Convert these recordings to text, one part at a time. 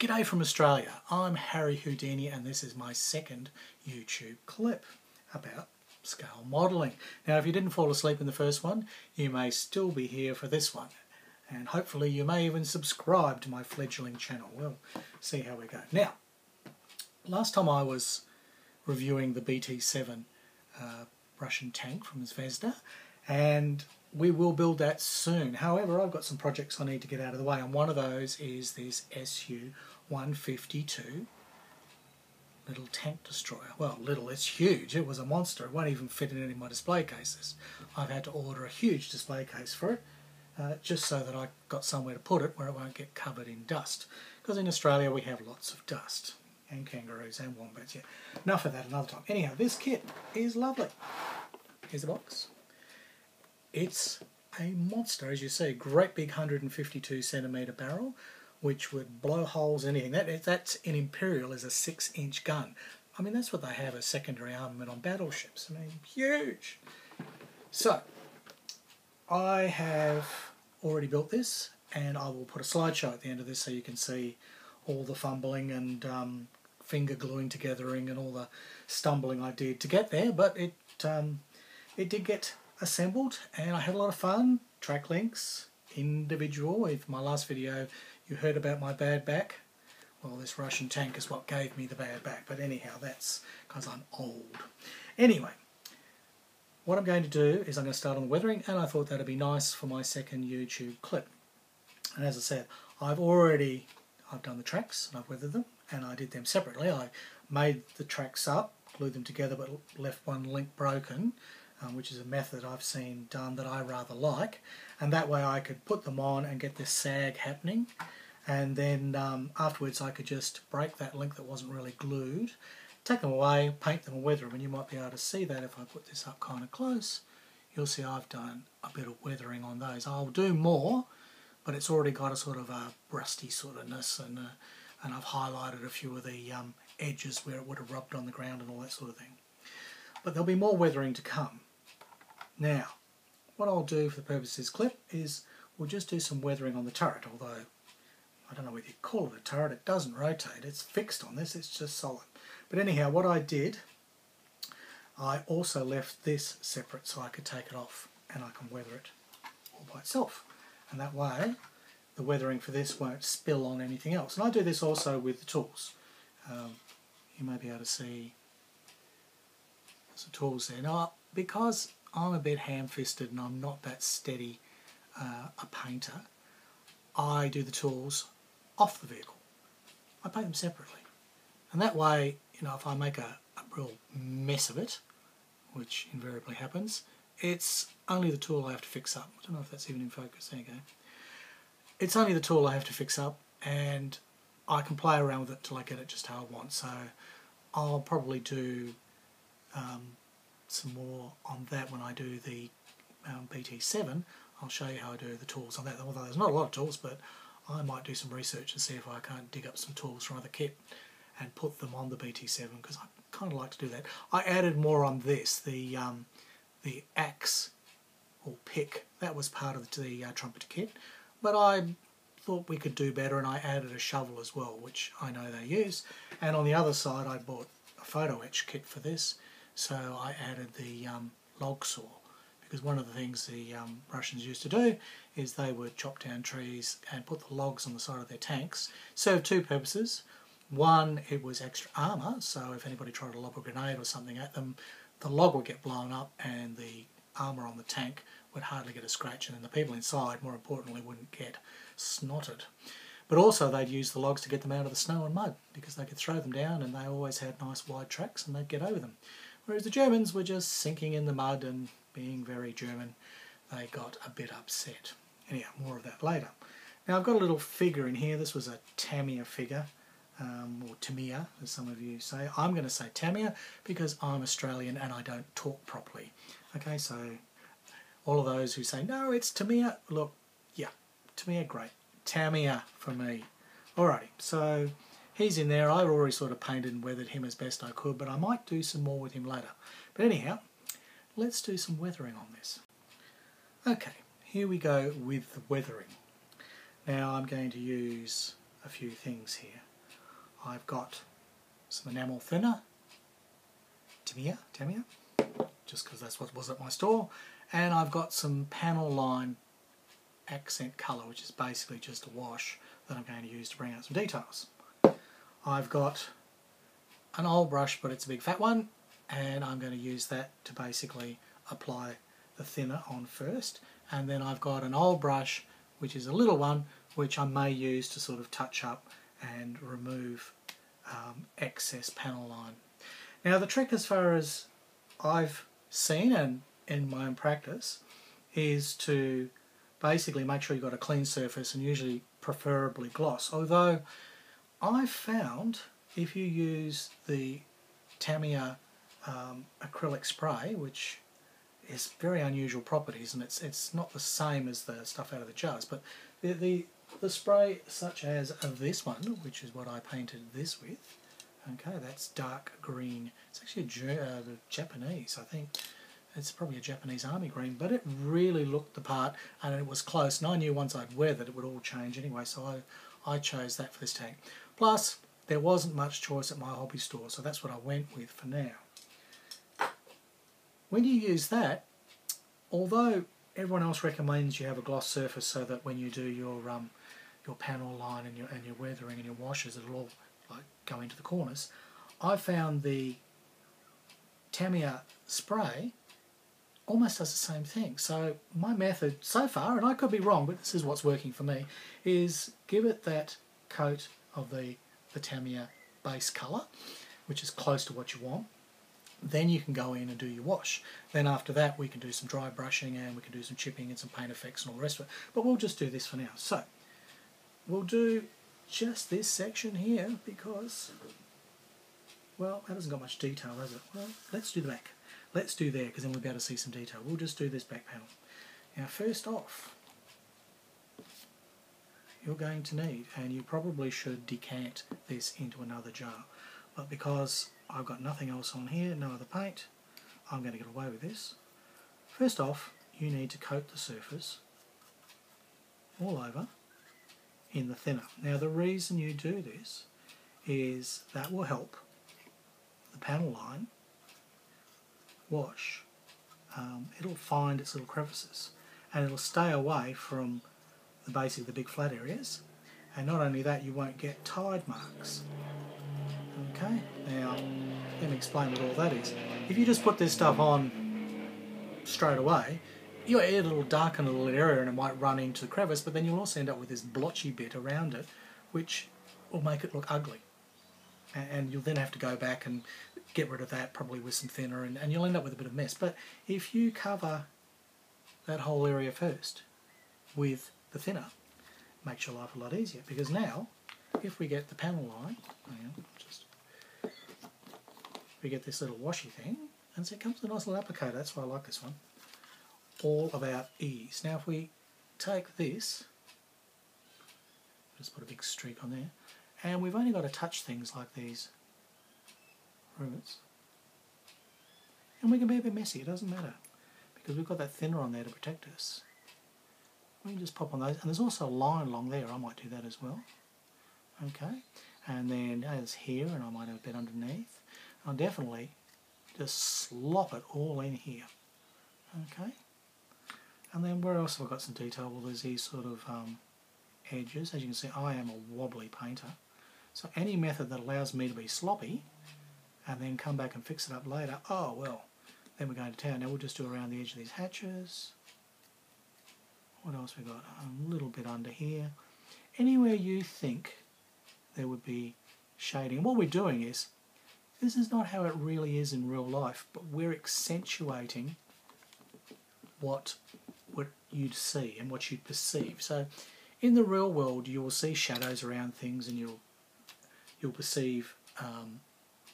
G'day from Australia, I'm Harry Houdini and this is my second YouTube clip about scale modelling. Now if you didn't fall asleep in the first one, you may still be here for this one. And hopefully you may even subscribe to my fledgling channel. We'll see how we go. Now, last time I was reviewing the BT-7 Russian tank from Zvezda, and we will build that soon. However, I've got some projects I need to get out of the way, and one of those is this SU-152 little tank destroyer. Well, little, it's huge. It was a monster. It won't even fit in any of my display cases. I've had to order a huge display case for it, just so that I got somewhere to put it where it won't get covered in dust. Because in Australia we have lots of dust, and kangaroos and wombats. Yeah. Enough of that another time. Anyhow, this kit is lovely. Here's the box. It's a monster, as you see, great big 152 centimetre barrel, which would blow holes in anything. That's in Imperial is a 6-inch gun. I mean, that's what they have as secondary armament on battleships. I mean, huge. So, I have already built this, and I will put a slideshow at the end of this so you can see all the fumbling and finger gluing togethering and all the stumbling I did to get there. But it did get assembled, and I had a lot of fun. Track links, individual. If my last video you heard about my bad back, well, this Russian tank is what gave me the bad back, but anyhow, that's because I'm old. Anyway, what I'm going to do is I'm going to start on the weathering, and I thought that'd be nice for my second YouTube clip. And as I said, I've done the tracks and I've weathered them, and I did them separately. I made the tracks up, glued them together, but left one link broken, which is a method I've seen done that I rather like, and that way I could put them on and get this sag happening, and then afterwards I could just break that link that wasn't really glued, take them away, paint them and weather them. And you might be able to see that if I put this up kind of close. You'll see I've done a bit of weathering on those. I'll do more, but it's already got a sort of a rusty sort ofness, and I've highlighted a few of the edges where it would have rubbed on the ground and all that sort of thing. But there'll be more weathering to come. Now, what I'll do for the purpose of this clip is we'll just do some weathering on the turret, although I don't know whether you call it a turret, it doesn't rotate, it's fixed on this, it's just solid. But anyhow, what I did, I also left this separate so I could take it off and I can weather it all by itself. And that way, the weathering for this won't spill on anything else. And I do this also with the tools. You may be able to see some tools there. Now, because I'm a bit ham-fisted and I'm not that steady a painter, I do the tools off the vehicle. I paint them separately. And that way, you know, if I make a real mess of it, which invariably happens, it's only the tool I have to fix up. I don't know if that's even in focus. There you go. It's only the tool I have to fix up, and I can play around with it till I get it just how I want. So I'll probably do some more on that when I do the BT-7. I'll show you how I do the tools on that, although there's not a lot of tools, but I might do some research and see if I can't dig up some tools from other kit and put them on the BT-7, because I kind of like to do that. I added more on this, the axe or pick, that was part of the Trumpeter kit, but I thought we could do better, and I added a shovel as well, which I know they use. And on the other side I bought a photo etch kit for this, so I added the log saw, because one of the things the Russians used to do is they would chop down trees and put the logs on the side of their tanks. Served two purposes. One, it was extra armour, so if anybody tried to lob a grenade or something at them, the log would get blown up and the armour on the tank would hardly get a scratch, and then the people inside, more importantly, wouldn't get snotted. But also they'd use the logs to get them out of the snow and mud, because they could throw them down and they always had nice wide tracks and they'd get over them. Whereas the Germans were just sinking in the mud, and being very German, they got a bit upset. Anyhow, more of that later. Now I've got a little figure in here. This was a Tamiya figure, or Tamiya, as some of you say. I'm going to say Tamiya because I'm Australian and I don't talk properly. Okay, so all of those who say, no, it's Tamiya, look, yeah, Tamiya, great. Tamiya for me. Alrighty, so he's in there. I've already sort of painted and weathered him as best I could, but I might do some more with him later. But anyhow, let's do some weathering on this. Okay, here we go with the weathering. Now I'm going to use a few things here. I've got some enamel thinner, Tamiya, just because that's what was at my store, and I've got some panel line accent colour, which is basically just a wash that I'm going to use to bring out some details. I've got an old brush, but it's a big fat one, and I'm going to use that to basically apply the thinner on first, and then I've got an old brush, which is a little one, which I may use to sort of touch up and remove excess panel line. Now the trick, as far as I've seen and in my own practice, is to basically make sure you've got a clean surface, and usually preferably gloss, although I found if you use the Tamiya acrylic spray, which is very unusual properties, and it's not the same as the stuff out of the jars, but the spray such as this one, which is what I painted this with, okay, that's dark green. It's actually a Japanese, I think. It's probably a Japanese army green, but it really looked the part, and it was close, and I knew once I'd wear that it would all change anyway, so I chose that for this tank. Plus, there wasn't much choice at my hobby store, so that's what I went with for now. When you use that, although everyone else recommends you have a gloss surface so that when you do your panel line and your weathering and your washes, it'll all like go into the corners, I found the Tamiya spray almost does the same thing. So my method so far, and I could be wrong, but this is what's working for me, is give it that coat of the Tamiya base colour, which is close to what you want. Then you can go in and do your wash. Then after that we can do some dry brushing, and we can do some chipping and some paint effects and all the rest of it. But we'll just do this for now. So we'll do just this section here because, well, that hasn't got much detail, has it? Well, let's do the back. Let's do there, because then we'll be able to see some detail. We'll just do this back panel. Now first off, you're going to need, and you probably should decant this into another jar, but because I've got nothing else on here, no other paint, I'm going to get away with this. First off, you need to coat the surface all over in the thinner. Now the reason you do this is that will help the panel line wash. It'll find its little crevices, and it'll stay away from basically the big flat areas, and not only that, you won't get tide marks. Okay, now let me explain what all that is. If you just put this stuff on straight away, it'll darken a little area and it might run into the crevice, but then you'll also end up with this blotchy bit around it, which will make it look ugly. And you'll then have to go back and get rid of that, probably with some thinner, and you'll end up with a bit of mess. But if you cover that whole area first with the thinner, it makes your life a lot easier, because now if we get the panel line, we get this little washy thing, and so it comes with a nice little applicator. That's why I like this one. All about ease. Now if we take this, just put a big streak on there, and we've only got to touch things like these rivets, and we can be a bit messy, it doesn't matter, because we've got that thinner on there to protect us. We can just pop on those, and there's also a line along there, I might do that as well. Okay, and then there's here, and I might have a bit underneath. I'll definitely just slop it all in here. Okay, and then where else have I got some detail? Well, there's these sort of edges. As you can see, I am a wobbly painter, so any method that allows me to be sloppy and then come back and fix it up later, oh well, then we're going to town. Now we'll just do around the edge of these hatches. What else we got? A little bit under here. Anywhere you think there would be shading. What we're doing is, this is not how it really is in real life, but we're accentuating what you'd see and what you'd perceive. So in the real world, you will see shadows around things, and you'll perceive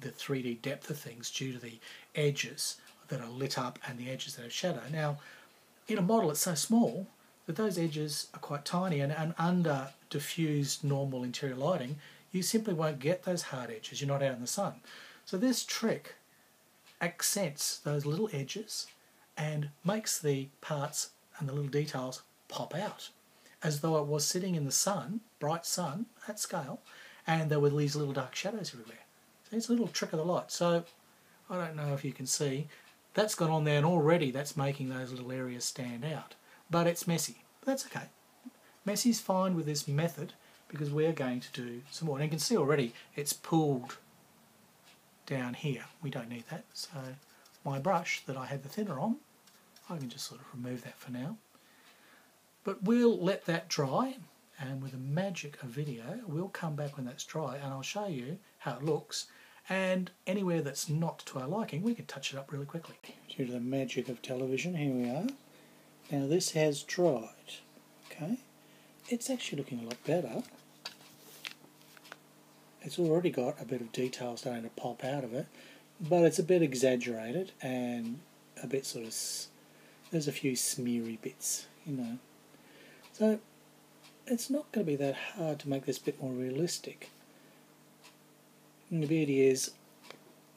the 3D depth of things due to the edges that are lit up and the edges that have shadow. Now, in a model, it's so small that those edges are quite tiny, and under diffused normal interior lighting, you simply won't get those hard edges. You're not out in the sun. So this trick accents those little edges and makes the parts and the little details pop out. as though it was sitting in the sun, bright sun, at scale, and there were these little dark shadows everywhere. So it's a little trick of the light. So I don't know if you can see, that's gone on there and already that's making those little areas stand out. But it's messy. That's okay. Messy's fine with this method because we're going to do some more. And you can see already it's pulled down here. We don't need that. So my brush that I had the thinner on, I can just sort of remove that for now. But we'll let that dry, and with the magic of video, we'll come back when that's dry and I'll show you how it looks, and anywhere that's not to our liking we can touch it up really quickly. Due to the magic of television, here we are. Now this has dried, okay? It's actually looking a lot better. It's already got a bit of detail starting to pop out of it, but it's a bit exaggerated and a bit sort of, there's a few smeary bits, you know. So it's not going to be that hard to make this bit more realistic. And the beauty is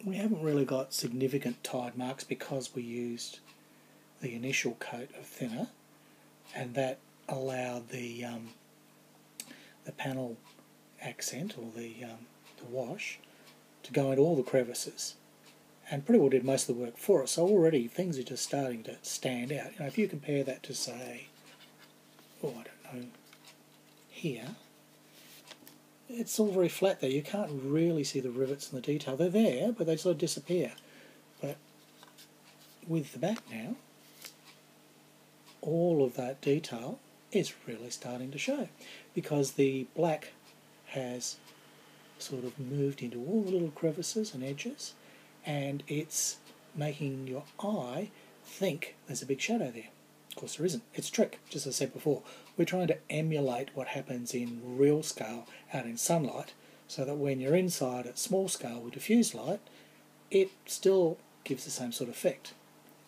we haven't really got significant tide marks because we used the initial coat of thinner, and that allowed the panel accent, or the wash, to go into all the crevices, and pretty well did most of the work for us. So already things are just starting to stand out. You know, if you compare that to, say, oh, I don't know, here, it's all very flat there. You can't really see the rivets and the detail. They're there, but they sort of disappear. But with the back now, all of that detail is really starting to show, because the black has sort of moved into all the little crevices and edges, and it's making your eye think there's a big shadow there. Of course there isn't. It's a trick, just as I said before. We're trying to emulate what happens in real scale out in sunlight, so that when you're inside at small scale with diffused light, it still gives the same sort of effect.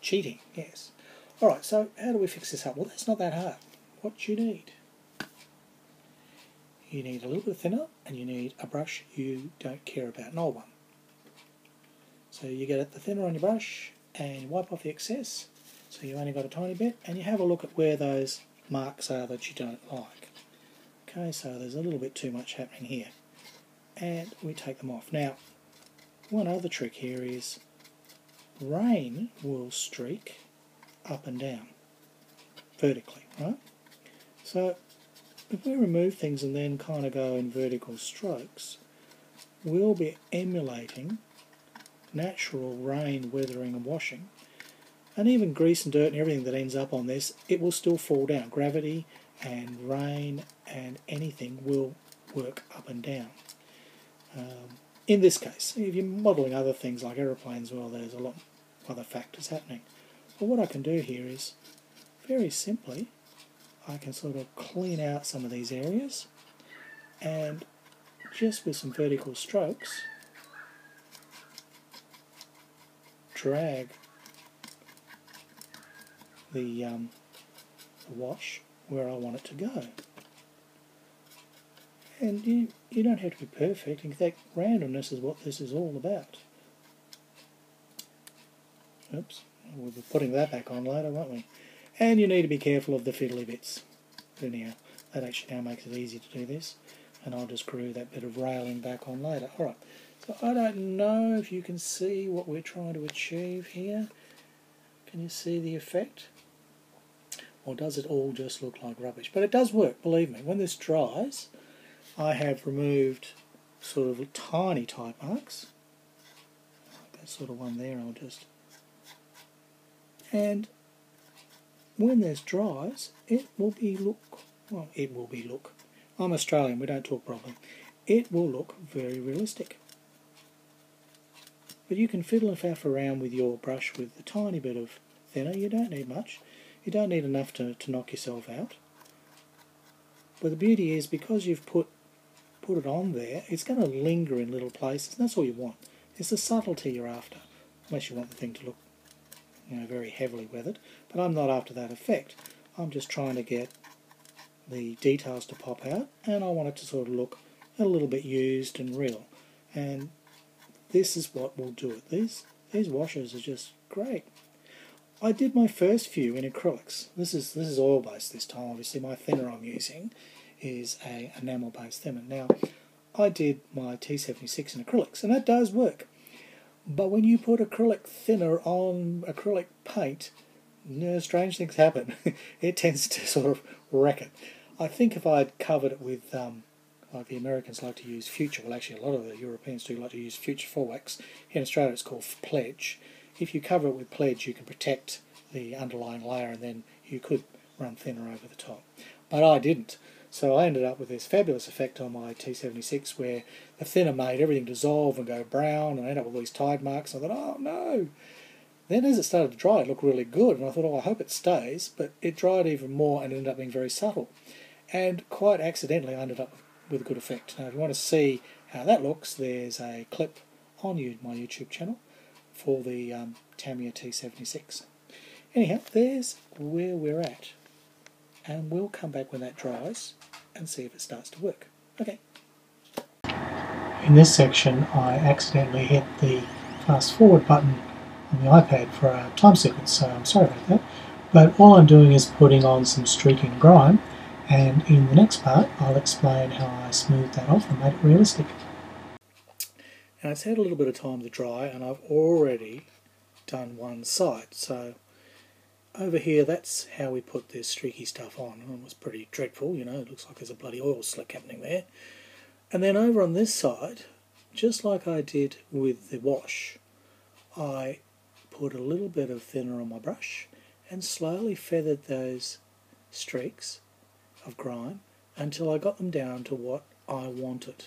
Cheating, yes. Alright, so how do we fix this up? Well, that's not that hard. What you need a little bit thinner, and you need a brush you don't care about, an old one. So you get it the thinner on your brush, and you wipe off the excess, so you've only got a tiny bit, and you have a look at where those marks are that you don't like. Okay, so there's a little bit too much happening here, and we take them off. Now, one other trick here is rain will streak up and down, vertically, right? So if we remove things and then kind of go in vertical strokes, we'll be emulating natural rain weathering and washing, and even grease and dirt and everything that ends up on this, it will still fall down. Gravity and rain and anything will work up and down. In this case, if you're modelling other things like aeroplanes, well, there's a lot of other factors happening. But what I can do here is, very simply, I can sort of clean out some of these areas, and just with some vertical strokes, drag the wash where I want it to go. And you don't have to be perfect. In fact, randomness is what this is all about. Oops, we'll be putting that back on later, won't we? And you need to be careful of the fiddly bits. Anyhow, that actually now makes it easy to do this, and I'll just glue that bit of railing back on later. Alright, so I don't know if you can see what we're trying to achieve here. Can you see the effect? Or does it all just look like rubbish? But it does work, believe me. When this dries, I have removed sort of tiny tide marks. That sort of one there, I'll just... And when this dries, it will be look... Well, it will be look... I'm Australian, we don't talk properly. It will look very realistic. But you can fiddle and faff around with your brush with a tiny bit of thinner. You don't need much. You don't need enough to knock yourself out. But the beauty is, because you've put it on there, it's going to linger in little places. And that's all you want. It's the subtlety you're after. Unless you want the thing to look, you know, very heavily weathered. But I'm not after that effect. I'm just trying to get the details to pop out, and I want it to sort of look a little bit used and real. And this is what will do it. These washers are just great. I did my first few in acrylics. This is oil based this time. Obviously, my thinner I'm using is a enamel based thinner. Now, I did my T-76 in acrylics, and that does work. But when you put acrylic thinner on acrylic paint, no, strange things happen. It tends to sort of wreck it. I think if I had covered it with, like the Americans like to use Future, well actually a lot of the Europeans do like to use Future Forex. Here in Australia it's called Pledge. If you cover it with Pledge, you can protect the underlying layer and then you could run thinner over the top. But I didn't. So I ended up with this fabulous effect on my T-76 where the thinner made everything dissolve and go brown and I ended up with all these tide marks. I thought, oh no! Then as it started to dry, it looked really good, and I thought, oh, I hope it stays, but it dried even more and ended up being very subtle. And quite accidentally, I ended up with a good effect. Now, if you want to see how that looks, there's a clip on my YouTube channel for the Tamiya T-76. Anyhow, there's where we're at. And we'll come back when that dries and see if it starts to work. Okay. In this section, I accidentally hit the fast forward button on the iPad for our time sequence, so I'm sorry about that. But all I'm doing is putting on some streaking grime, and in the next part I'll explain how I smoothed that off and made it realistic. Now it's had a little bit of time to dry, and I've already done one side, so over here that's how we put this streaky stuff on. It was pretty dreadful, you know, it looks like there's a bloody oil slick happening there. And then over on this side, just like I did with the wash, I put a little bit of thinner on my brush and slowly feathered those streaks of grime until I got them down to what I wanted.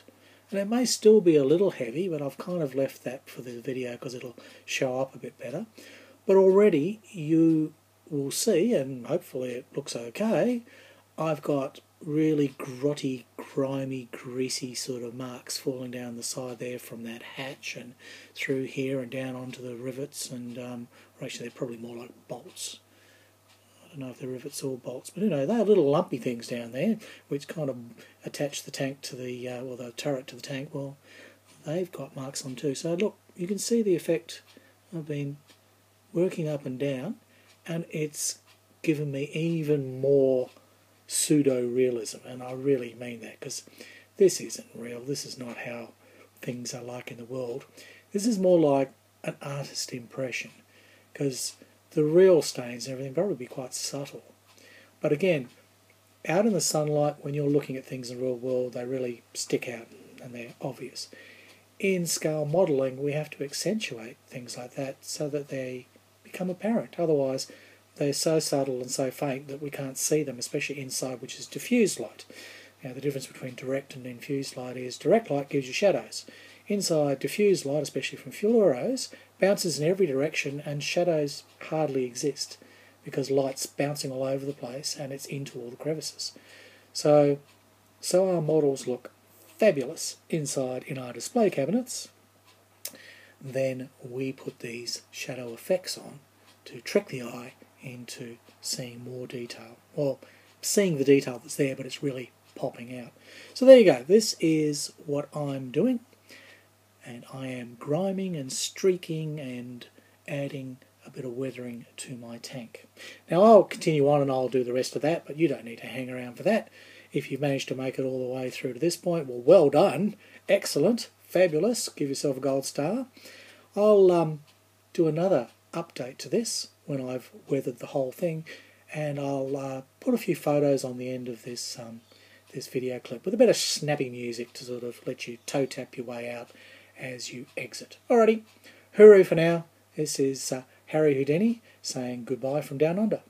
And it may still be a little heavy, but I've kind of left that for the video because it'll show up a bit better. But already you will see, and hopefully it looks okay, I've got really grotty, grimy, greasy sort of marks falling down the side there from that hatch and through here and down onto the rivets and or actually they're probably more like bolts. I don't know if they're rivets or bolts, but you know, they're little lumpy things down there which kind of attach the tank to the well, the turret to the tank. Well, they've got marks on too. So look, you can see the effect. I've been working up and down and it's given me even more pseudo-realism, and I really mean that, because this isn't real, this is not how things are like in the world. This is more like an artist impression, because the real stains and everything probably be quite subtle. But again, out in the sunlight, when you're looking at things in the real world, they really stick out and they're obvious. In scale modelling, we have to accentuate things like that so that they become apparent, otherwise they're so subtle and so faint that we can't see them, especially inside, which is diffused light. Now, the difference between direct and infused light is direct light gives you shadows. Inside, diffused light, especially from fluoros, bounces in every direction and shadows hardly exist because light's bouncing all over the place and it's into all the crevices. So our models look fabulous inside in our display cabinets. Then we put these shadow effects on to trick the eye into seeing more detail. Well, seeing the detail that's there, but it's really popping out. So there you go. This is what I'm doing. And I am griming and streaking and adding a bit of weathering to my tank. Now, I'll continue on and I'll do the rest of that, but you don't need to hang around for that. If you've managed to make it all the way through to this point, well done. Excellent. Fabulous. Give yourself a gold star. I'll do another update to this when I've weathered the whole thing, and I'll put a few photos on the end of this this video clip with a bit of snappy music to sort of let you toe tap your way out as you exit. Alrighty, hooroo for now. This is Harry Houdini saying goodbye from Down Under.